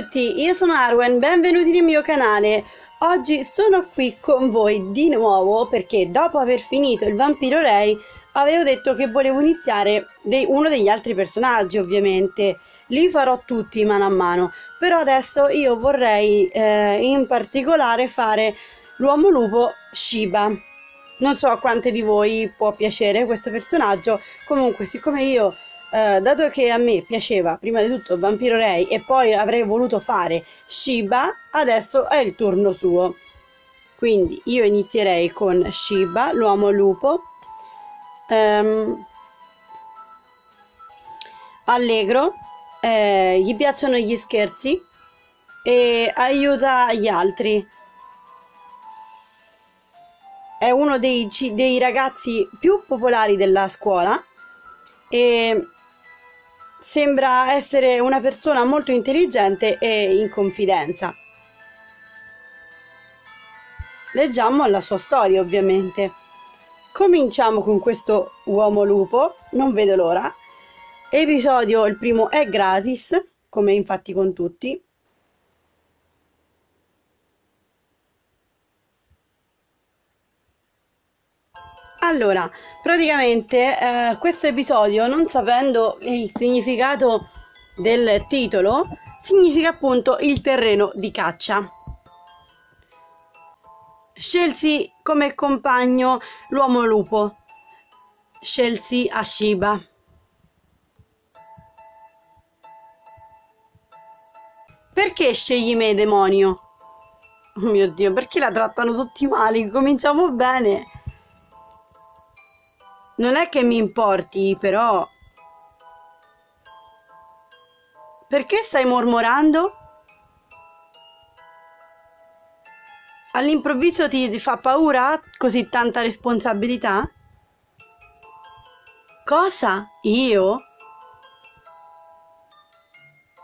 tutti, io sono Arwen, benvenuti nel mio canale. Oggi sono qui con voi di nuovo perché dopo aver finito il Vampiro Rei avevo detto che volevo iniziare uno degli altri personaggi, ovviamente. Li farò tutti mano a mano, però adesso io vorrei in particolare fare l'uomo lupo Shiba. Non so a quante di voi può piacere questo personaggio, comunque siccome io, dato che a me piaceva prima di tutto Vampiro Rei e poi avrei voluto fare Shiba, adesso è il turno suo. Quindi io inizierei con Shiba, l'uomo lupo, allegro, gli piacciono gli scherzi e aiuta gli altri. È uno dei ragazzi più popolari della scuola e sembra essere una persona molto intelligente e in confidenza. Leggiamo la sua storia, ovviamente. Cominciamo con questo uomo lupo, non vedo l'ora. Episodio, il primo è gratis, come infatti con tutti. Allora, praticamente questo episodio, non sapendo il significato del titolo, significa appunto il terreno di caccia. Scelsi come compagno l'uomo lupo, scelsi a Shiba. Perché scegli me, demonio? Oh mio Dio, perché la trattano tutti male? Cominciamo bene. Non è che mi importi, però... Perché stai mormorando? All'improvviso ti fa paura così tanta responsabilità? Cosa? Io?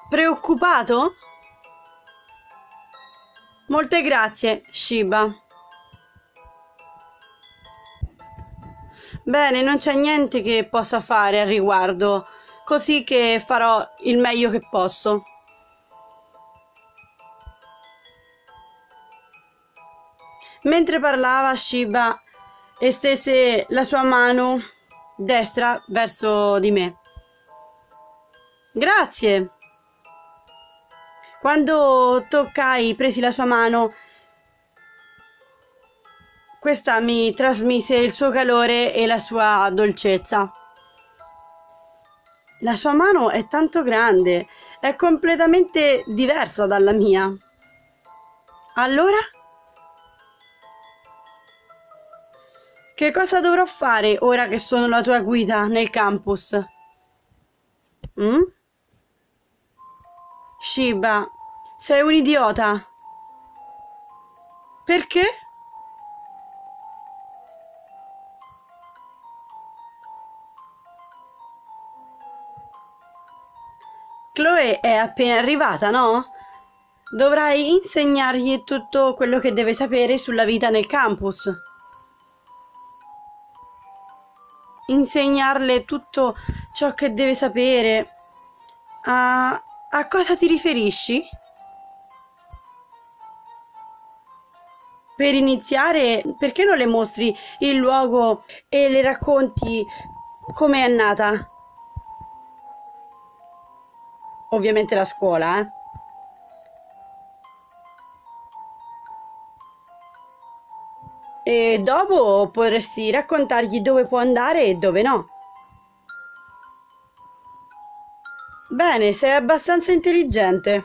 Preoccupato? Molte grazie, Shiba. Bene, non c'è niente che possa fare al riguardo, così che farò il meglio che posso. Mentre parlava, Shiba estese la sua mano destra verso di me. Grazie! Quando toccai, presi la sua mano, questa mi trasmise il suo calore e la sua dolcezza. La sua mano è tanto grande, è completamente diversa dalla mia. Allora? Che cosa dovrò fare ora che sono la tua guida nel campus? Shiba, sei un idiota. Perché? Chloe è appena arrivata, no? Dovrai insegnargli tutto quello che deve sapere sulla vita nel campus. Insegnarle tutto ciò che deve sapere. A cosa ti riferisci? Per iniziare, perché non le mostri il luogo e le racconti come è nata? Ovviamente la scuola, eh? E dopo potresti raccontargli dove può andare e dove no. Bene, sei abbastanza intelligente.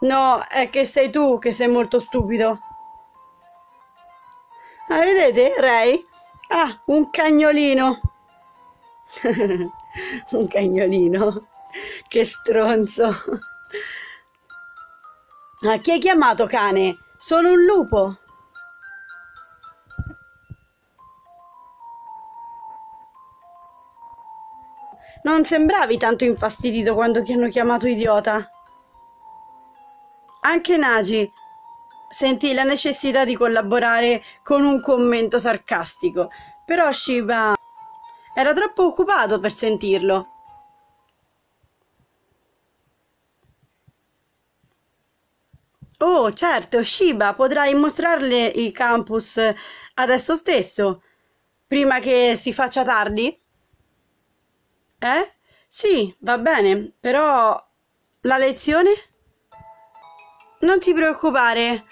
No, è che sei tu che sei molto stupido. Ah, vedete, Rei? Ah, un cagnolino. Un cagnolino, che stronzo. Ah, chi hai chiamato cane? Sono un lupo. Non sembravi tanto infastidito quando ti hanno chiamato idiota. Anche Nagi sentì la necessità di collaborare con un commento sarcastico, però Shiba era troppo occupato per sentirlo. Oh, certo, Shiba, potrai mostrarle il campus adesso stesso, prima che si faccia tardi? Eh? Sì, va bene, però la lezione? Non ti preoccupare,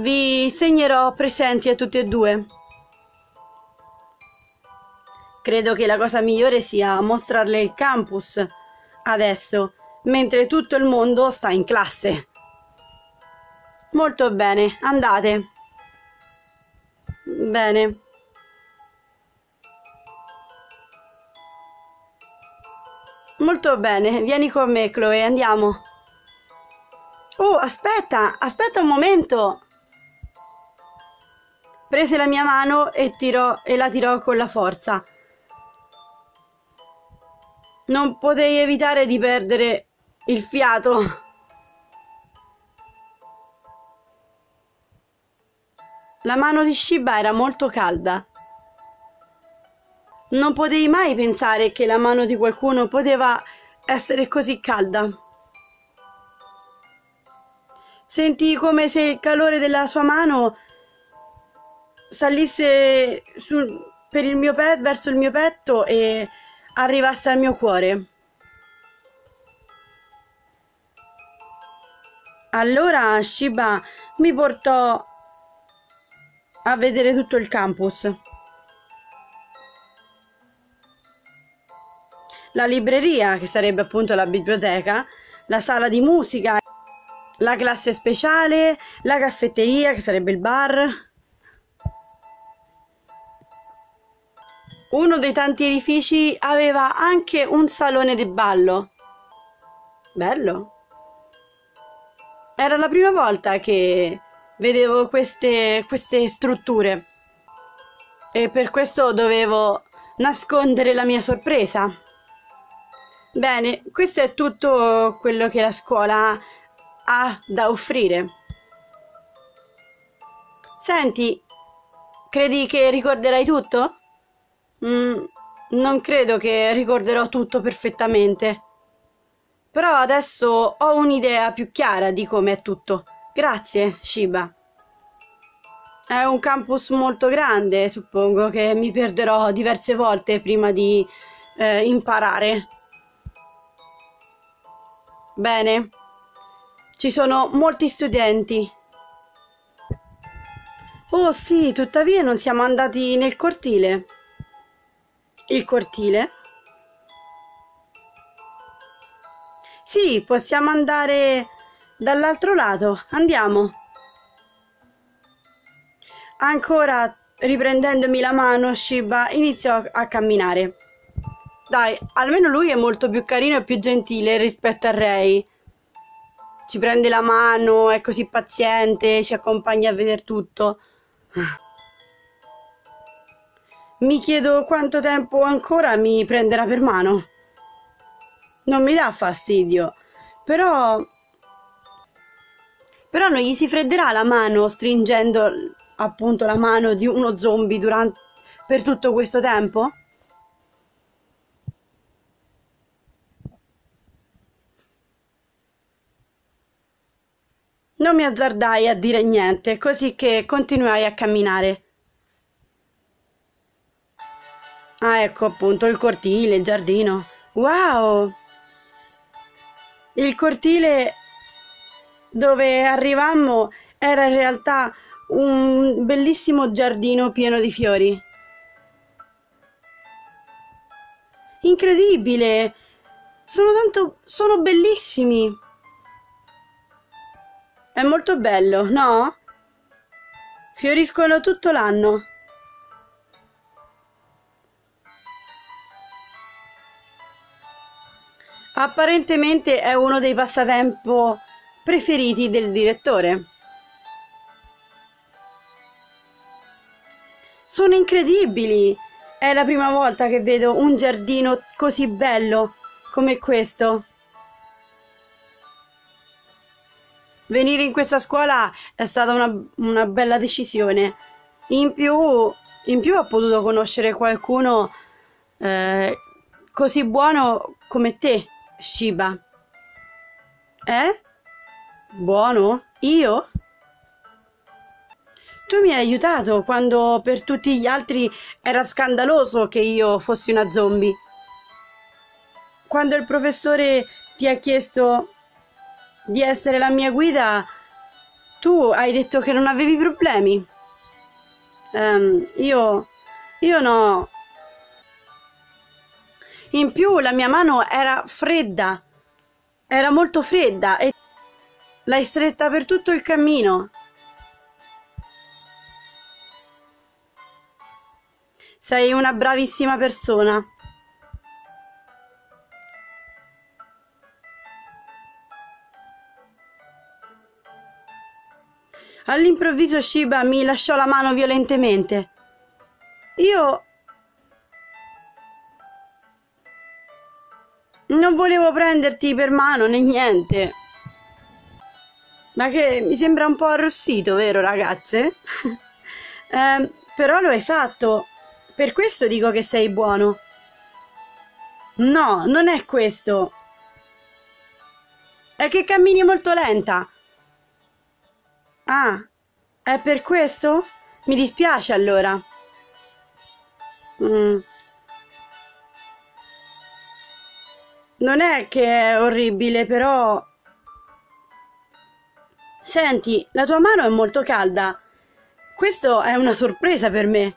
vi segnerò presenti a tutti e due. Credo che la cosa migliore sia mostrarle il campus adesso, mentre tutto il mondo sta in classe. Molto bene, andate. Bene. Molto bene, vieni con me, Chloe, andiamo. Oh, aspetta, aspetta un momento. Prese la mia mano e la tirò con la forza. Non potei evitare di perdere il fiato. La mano di Shiba era molto calda. Non potei mai pensare che la mano di qualcuno poteva essere così calda. Sentii come se il calore della sua mano salisse verso il mio petto e arrivasse al mio cuore. Allora Shiba mi portò a vedere tutto il campus. La libreria, che sarebbe appunto la biblioteca, la sala di musica, la classe speciale, la caffetteria, che sarebbe il bar, uno dei tanti edifici aveva anche un salone di ballo. Bello! Era la prima volta che vedevo queste strutture e per questo dovevo nascondere la mia sorpresa. Bene, questo è tutto quello che la scuola ha da offrire. Senti, credi che ricorderai tutto? Non credo che ricorderò tutto perfettamente, però adesso ho un'idea più chiara di come è tutto. Grazie, Shiba. È un campus molto grande, suppongo che mi perderò diverse volte prima di imparare. Bene, ci sono molti studenti. Oh sì, tuttavia non siamo andati nel cortile. Il cortile? Sì, possiamo andare dall'altro lato. Andiamo. Ancora riprendendomi la mano, Shiba iniziò a camminare. Dai, almeno lui è molto più carino e più gentile rispetto a Rei. Ci prende la mano, è così paziente, ci accompagna a vedere tutto. Mi chiedo quanto tempo ancora mi prenderà per mano. Non mi dà fastidio, però non gli si fredderà la mano stringendo appunto la mano di uno zombie per tutto questo tempo? Non mi azzardai a dire niente, così che continuai a camminare. Ah, ecco appunto il cortile, il giardino. Wow! Il cortile dove arrivammo era in realtà un bellissimo giardino pieno di fiori. Incredibile! Sono bellissimi! È molto bello, no? Fioriscono tutto l'anno. Apparentemente è uno dei passatempo preferiti del direttore. Sono incredibili! È la prima volta che vedo un giardino così bello come questo. Venire in questa scuola è stata una bella decisione. In più ho potuto conoscere qualcuno così buono come te, Shiba. Eh? Buono? Io? Tu mi hai aiutato quando per tutti gli altri era scandaloso che io fossi una zombie. Quando il professore ti ha chiesto di essere la mia guida, tu hai detto che non avevi problemi. Io no. In più la mia mano era fredda, era molto fredda e l'hai stretta per tutto il cammino. Sei una bravissima persona. All'improvviso Shiba mi lasciò la mano violentemente. Io non volevo prenderti per mano né niente. Ma che mi sembra un po' arrossito, vero ragazze? Però lo hai fatto. Per questo dico che sei buono. No, non è questo. È che cammini molto lenta. Ah, è per questo? Mi dispiace allora. Non è che è orribile, però... Senti, la tua mano è molto calda. Questo è una sorpresa per me.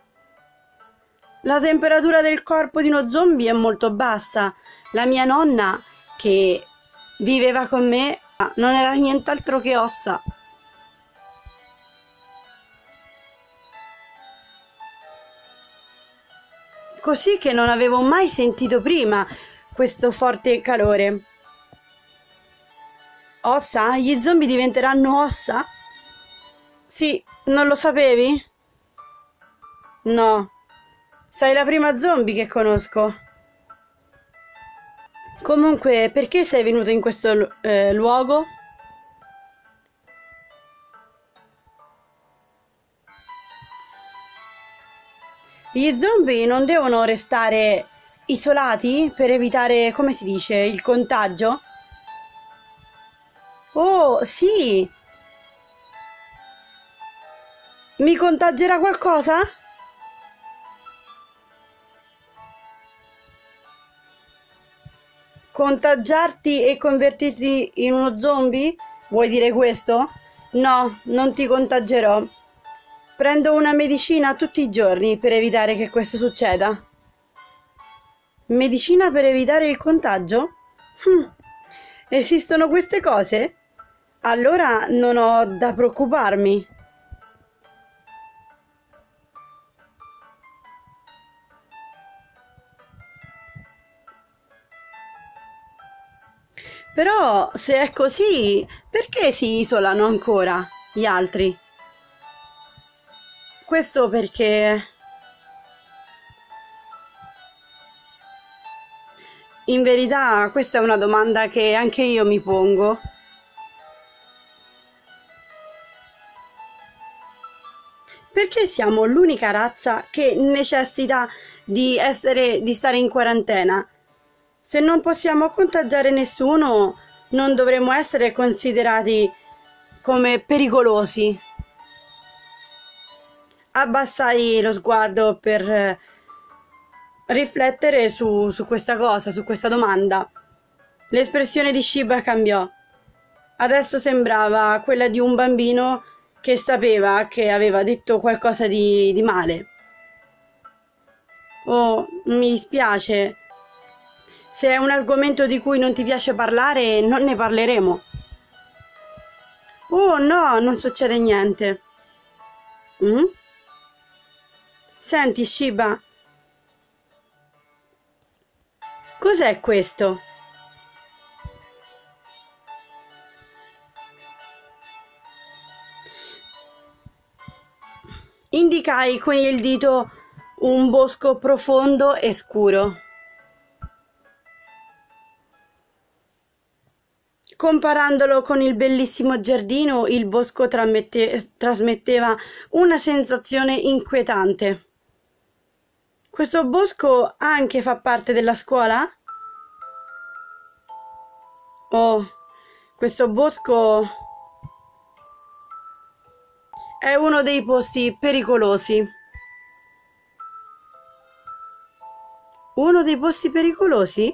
La temperatura del corpo di uno zombie è molto bassa. La mia nonna, che viveva con me, non era nient'altro che ossa. Così che non avevo mai sentito prima questo forte calore. Ossa? Gli zombie diventeranno ossa? Sì, non lo sapevi? No. Sei la prima zombie che conosco. Comunque, perché sei venuto in questo luogo? Gli zombie non devono restare isolati per evitare, come si dice, il contagio? Oh, sì! Mi contagerà qualcosa? Contagiarti e convertirti in uno zombie? Vuoi dire questo? No, non ti contagierò. Prendo una medicina tutti i giorni per evitare che questo succeda. Medicina per evitare il contagio? Esistono queste cose? Allora non ho da preoccuparmi. Però, se è così, perché si isolano ancora gli altri? Questo perché... In verità, questa è una domanda che anche io mi pongo. Perché siamo l'unica razza che necessita di stare in quarantena? Se non possiamo contagiare nessuno, non dovremmo essere considerati come pericolosi. Abbassai lo sguardo per riflettere su questa cosa, su questa domanda. L'espressione di Shiba cambiò. Adesso sembrava quella di un bambino che sapeva che aveva detto qualcosa di male. Oh, mi dispiace. Se è un argomento di cui non ti piace parlare, non ne parleremo. Oh no, non succede niente. Senti, Shiba. Cos'è questo? Indicai con il dito un bosco profondo e scuro. Comparandolo con il bellissimo giardino, il bosco trasmetteva una sensazione inquietante. Questo bosco anche fa parte della scuola? Oh, questo bosco È uno dei posti pericolosi. Uno dei posti pericolosi?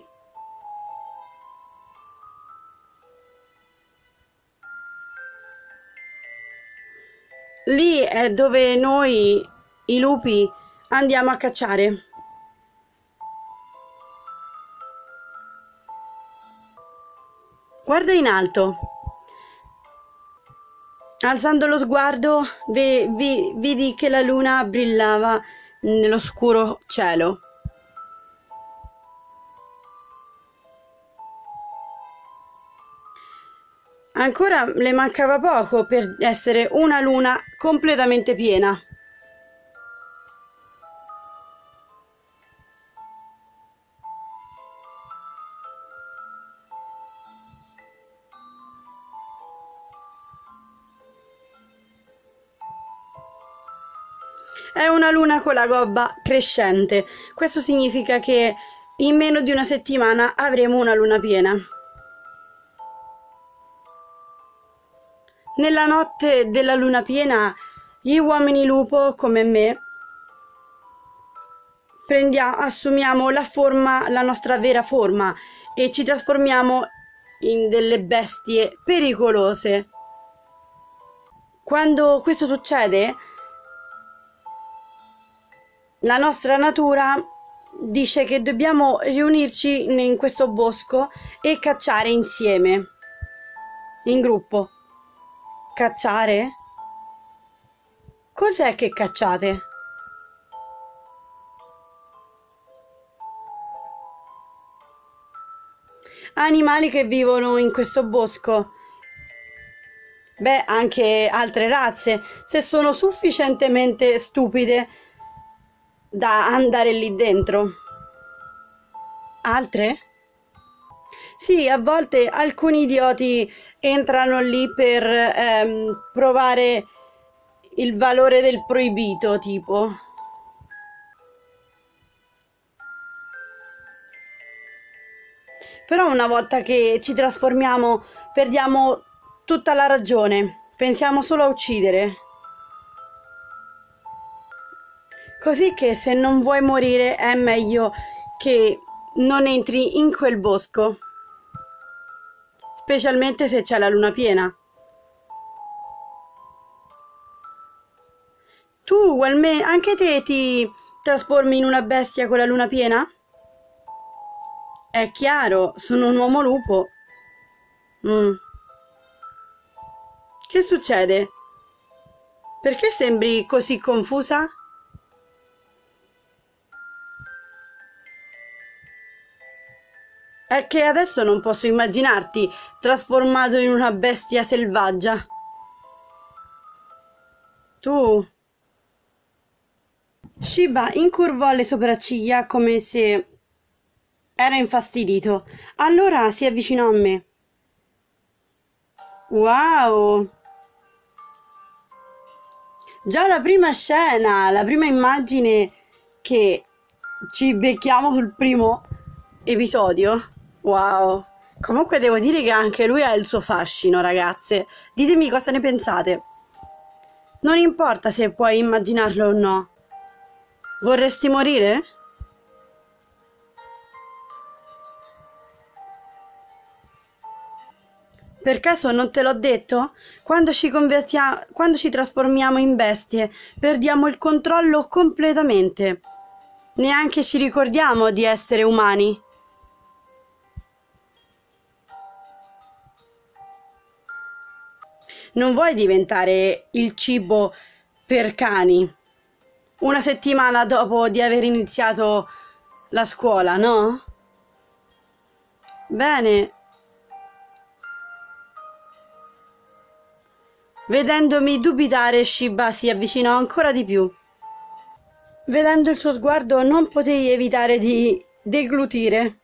Lì è dove noi, i lupi, andiamo a cacciare. Guarda in alto. Alzando lo sguardo, vidi che la luna brillava nell'oscuro cielo. Ancora le mancava poco per essere una luna completamente piena. È una luna con la gobba crescente. Questo significa che in meno di una settimana avremo una luna piena. Nella notte della luna piena, gli uomini lupo, come me, assumiamo la nostra vera forma e ci trasformiamo in delle bestie pericolose. Quando questo succede, la nostra natura dice che dobbiamo riunirci in questo bosco e cacciare insieme, in gruppo. Cacciare? Cos'è che cacciate? Animali che vivono in questo bosco. Beh, anche altre razze, se sono sufficientemente stupide da andare lì dentro. Altre? Sì, a volte alcuni idioti entrano lì per provare il valore del proibito, tipo. Però una volta che ci trasformiamo, perdiamo tutta la ragione. Pensiamo solo a uccidere. Così che se non vuoi morire è meglio che non entri in quel bosco. Specialmente se c'è la luna piena. Tu ugualmente, anche te ti trasformi in una bestia con la luna piena? È chiaro, sono un uomo lupo. Che succede? Perché sembri così confusa? È che adesso non posso immaginarti trasformato in una bestia selvaggia. Tu... Shiba incurvò le sopracciglia come se era infastidito. Allora si avvicinò a me. Wow! Già la prima scena, la prima immagine che ci becchiamo sul primo episodio... Wow, comunque devo dire che anche lui ha il suo fascino, ragazze. Ditemi cosa ne pensate. Non importa se puoi immaginarlo o no. Vorresti morire? Per caso non te l'ho detto? Quando ci trasformiamo in bestie, perdiamo il controllo completamente. Neanche ci ricordiamo di essere umani. Non vuoi diventare il cibo per cani una settimana dopo di aver iniziato la scuola, no? Bene. Vedendomi dubitare, Shiba si avvicinò ancora di più. Vedendo il suo sguardo non potei evitare di deglutire.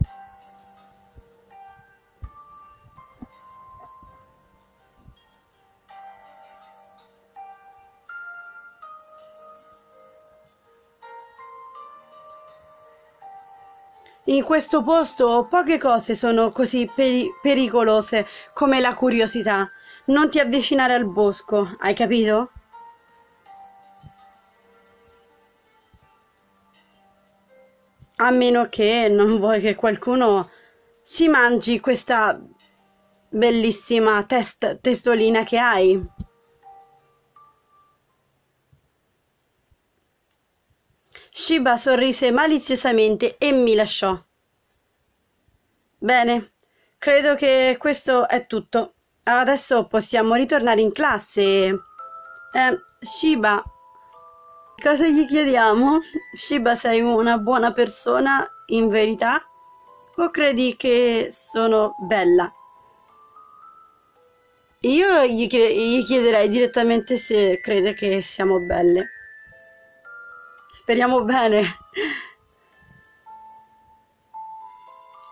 In questo posto poche cose sono così pericolose come la curiosità. Non ti avvicinare al bosco, hai capito? A meno che non vuoi che qualcuno si mangi questa bellissima testolina che hai. Shiba sorrise maliziosamente e mi lasciò. Bene, credo che questo è tutto. Adesso possiamo ritornare in classe. Shiba, cosa gli chiediamo? Shiba, sei una buona persona in verità? O credi che sono bella? Io gli chiederei direttamente se crede che siamo belle. Speriamo bene.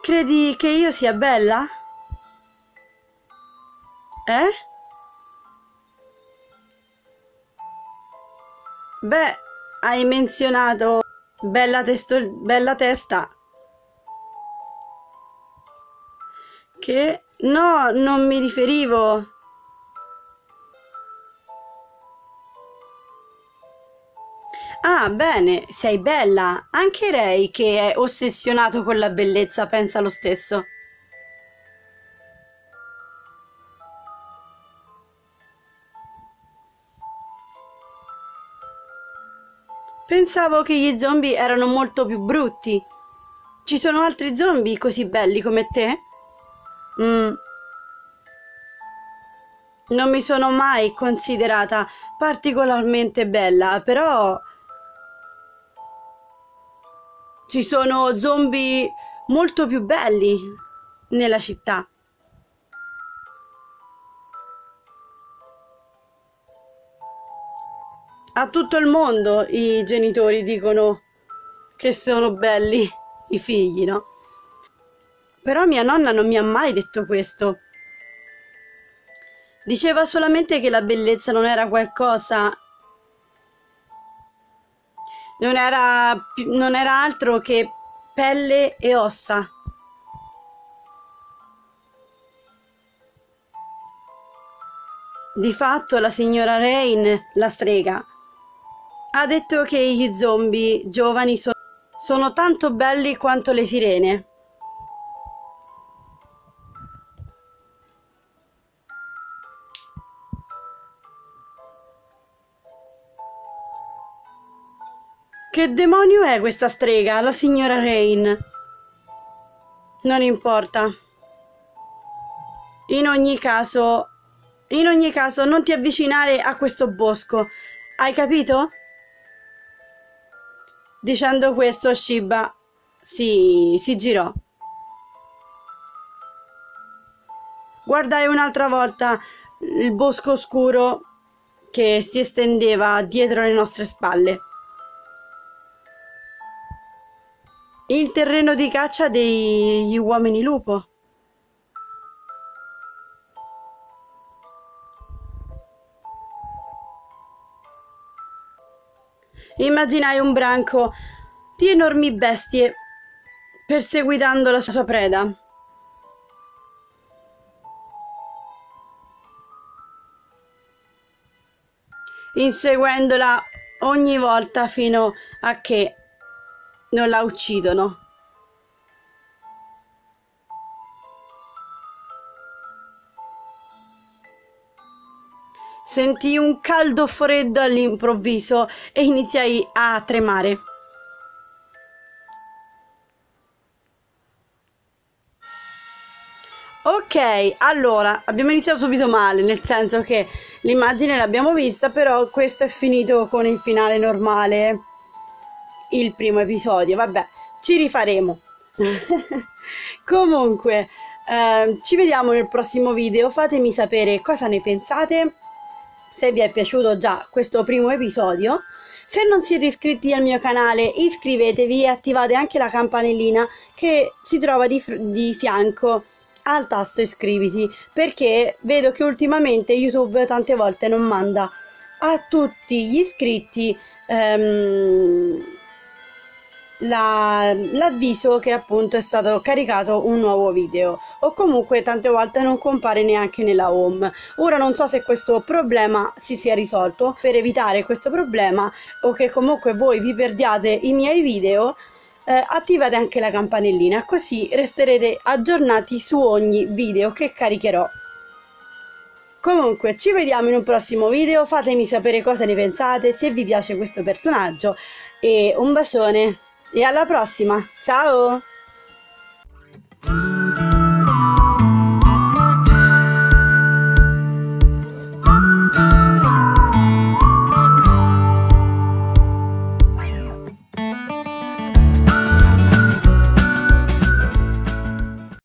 Credi che io sia bella? Eh? Beh, hai menzionato bella testa. Che? No, non mi riferivo. Ah, bene, sei bella. Anche Rei, che è ossessionato con la bellezza, pensa lo stesso. Pensavo che gli zombie erano molto più brutti. Ci sono altri zombie così belli come te? Non mi sono mai considerata particolarmente bella, però ci sono zombie molto più belli nella città. A tutto il mondo i genitori dicono che sono belli i figli, no? Però mia nonna non mi ha mai detto questo. Diceva solamente che la bellezza non era qualcosa... Non era altro che pelle e ossa. Di fatto la signora Rain, la strega, ha detto che gli zombie giovani sono tanto belli quanto le sirene. Che demonio è questa strega, la signora Rain? Non importa. In ogni caso, non ti avvicinare a questo bosco. Hai capito? Dicendo questo, Shiba si girò. Guardai un'altra volta il bosco oscuro che si estendeva dietro le nostre spalle. Il terreno di caccia degli uomini lupo. Immaginai un branco di enormi bestie perseguitando la sua preda. Inseguendola ogni volta fino a che non la uccidono. Sentii un caldo freddo all'improvviso e iniziai a tremare. Ok, allora, abbiamo iniziato subito male, nel senso che l'immagine l'abbiamo vista, però questo è finito con il finale normale. Il primo episodio, vabbè, ci rifaremo. Comunque, ci vediamo nel prossimo video. Fatemi sapere cosa ne pensate, se vi è piaciuto già questo primo episodio. Se non siete iscritti al mio canale, iscrivetevi e attivate anche la campanellina che si trova di fianco al tasto iscriviti, perché vedo che ultimamente YouTube tante volte non manda a tutti gli iscritti l'avviso che appunto è stato caricato un nuovo video, o comunque tante volte non compare neanche nella home. Ora non so se questo problema si sia risolto. Per evitare questo problema o che comunque voi vi perdiate i miei video, attivate anche la campanellina, così resterete aggiornati su ogni video che caricherò. Comunque, ci vediamo in un prossimo video, fatemi sapere cosa ne pensate, se vi piace questo personaggio, e un bacione e alla prossima, ciao!